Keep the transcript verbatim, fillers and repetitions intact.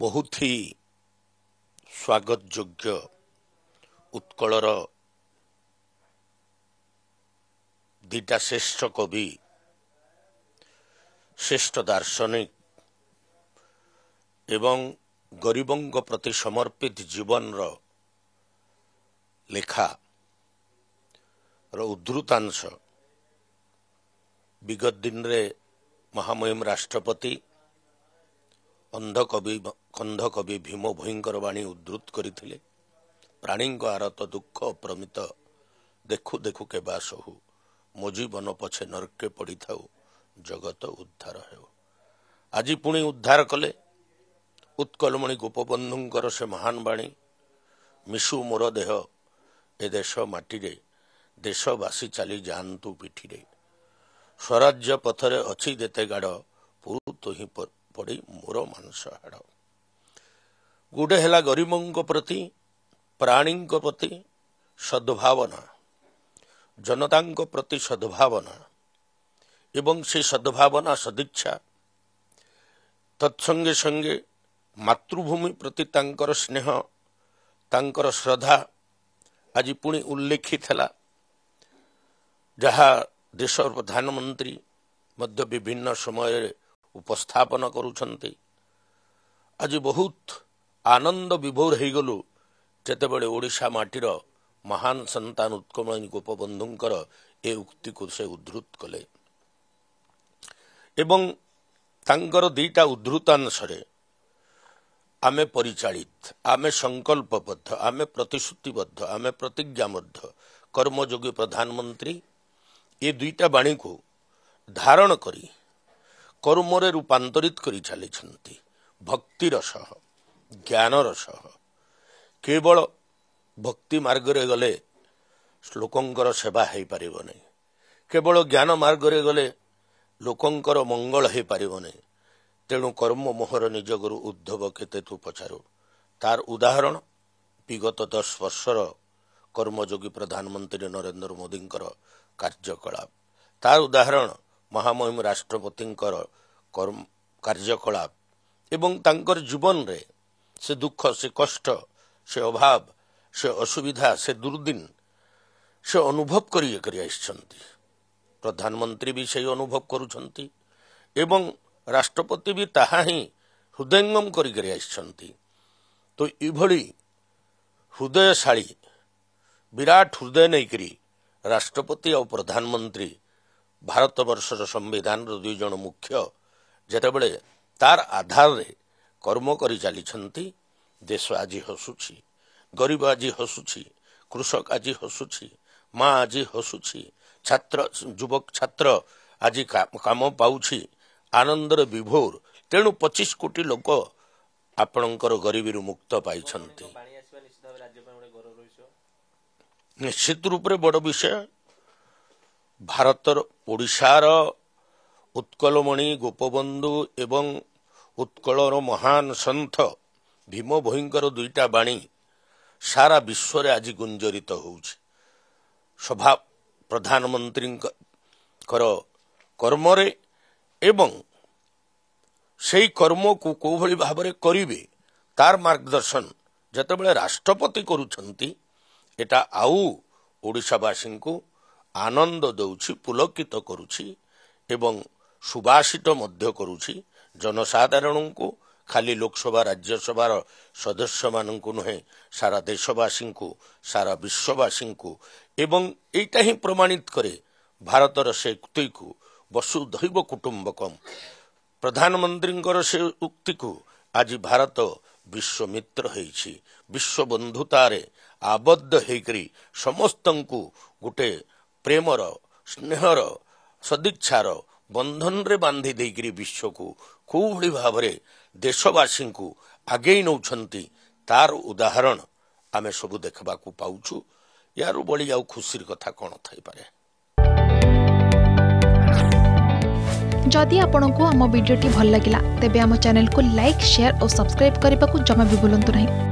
बहुत ही स्वागत योग्य उत्कलर दिटा श्रेष्ठ कवि श्रेष्ठ दार्शनिक एवं गरीबों प्रति समर्पित जीवन रो लेखा रो उद्धृतांश विगत दिन रे महामहिम राष्ट्रपति अंध कवि खंध कवि भीम भोईंकर वाणी उद्धृत करिथिले। प्राणी आरत दुख अप्रमित देखु देखु के बास हो मो जीवन पछे नरके पड़ी थाऊ जगत उद्धार हेउ। आज पुणी उद्धार कले उत्कलमणि गोपबंधुंकर से महान वाणी मिशु मोर देह ए देश माटी रे देशवासी चली जातु पिठी रे स्वराज्य पथरे अच्छी देते गाड़ पुरु तो ही पड़ी मोर मानस हाड़। गुडे है गरीबों प्रति प्राणी प्रति सद्भावना जनता प्रति सद्भावना एवं से सद्भावना सदिच्छा तत्संगे संगे मातृभूमि प्रति तांकर स्नेह तांकर श्रद्धा आज पुणी उल्लेखित है जहा देश प्रधानमंत्री मध्य विभिन्न समय उपस्थापन करुछंती। आज बहुत आनंद विभोर हो गलु जेतेबेले ओडिशा माटीर महान संतान उत्कलमणि गोपबंधुंकर ए उक्ति को से उद्धृत कले एवं तांकर दीटा उद्धृतांश आमे परिचालित आमे संकल्पबद्ध आमे प्रतिश्रुतिबद्ध आमे प्रतिज्ञाबद्ध कर्मयोगी प्रधानमंत्री ये दुईटा वाणी को धारण करी कर्मरे रूपांतरित करी चली भक्ति रस ज्ञान रस केवल भक्ति मार्ग रे गले लोकंकर सेवा हो पारिबो नै केवल ज्ञान मार्ग रे गले लोकंकर मंगल हो पारिबो नै। तेणु कर्म मोहर निज गुरु उद्धव केते तू पचारो तार उदाहरण विगत दस वर्षर कर्मयोगी प्रधानमंत्री नरेन्द्र मोदी कार्यकलाप तार उदाहरण महामहिम राष्ट्रपति कर्म कार्यकलाप एवं तांकर जीवन रे से दुख से कष्ट से अभाव से असुविधा से दुर्दिन से अनुभव करिए करिए आइछंती। प्रधानमंत्री भी से अनुभव करुछंती एवं राष्ट्रपति भी ताहा ही हृदयंगम करि करिए आइछंती। तो इभली हृदयशाली विराट हृदय नहीं करी राष्ट्रपति और प्रधानमंत्री भारत वर्षर संविधान दुई जन मुख्य जेतेबेले तार आधार रे कर्म करी चली देश आज हसुची गरीब आज हसुची कृषक आज हसुची माँ आज हसुची छात्र युवक छात्र आज काम पाउछी आनंदर विभोर। तेणु पच्चीस कोटी लोक आपणकर गरीबी मुक्त पाई निश्चित रूप रे बड़ विषय भारतर ओडिशार उत्कलमणि गोपबंधु एवं उत्कलर महान संत भीम भोईंकर दुईटा बाणी सारा विश्व रे आज गुंजरित होउछि। सभा प्रधानमंत्री कर कर्म रे एवं सेई कर्म को को भली भाव रे करिवे तार मार्गदर्शन जेतेबेले राष्ट्रपति करूछंती एटा आउ ओडिशावासी को आनंद दौछि पुलकित करुछि एवं सुभाषित मध्य करुछि। जनसाधारण को खाली लोकसभा राज्यसभा सदस्य मान को नुहे सारा देशवासी को सारा विश्ववासी को एवं एटा ही प्रमाणित करे भारतर से उक्ति को वसुधैव कुटुम्बकम् प्रधानमंत्री से उक्ति को आज भारत विश्वमित्र होइछि विश्व बंधुतार आबद्ध होकर समस्त को गोटे प्रेमर स्नेहर सदिच्छार बंधन रे बांधि देकर विश्व को कोभली भाव रे देशवासी को आगे नौछंती तार उदाहरण आमे सबु देखबा को पाउछु। यार बड़ी आउ खुशीर कथा कोन थाई पारे। जदि आपनको हम वीडियो टी भल लागिला तेबे हम चैनल को लाइक शेयर और सब्सक्राइब करने को जमा भी भूलु नहीं।